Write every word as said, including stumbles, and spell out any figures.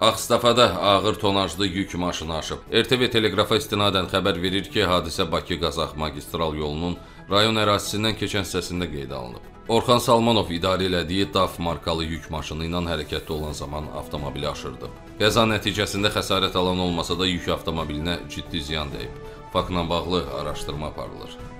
Ağstafada ağır tonajlı yük maşını aşıb. R T V Teleqrafa istinadən xəbər verir ki, hadisə Bakı-Qazax magistral yolunun rayon ərazisindən keçən hissəsində qeydə alınıb. Orxan Salmanov idarə elədiyi D A F markalı yük maşını ilə hərəkətdə olan zaman avtomobili aşırdı. Qəza nəticəsində xəsarət alan olmasa da yük avtomobilinə ciddi ziyan dəyib. Faktla bağlı araşdırma aparılır.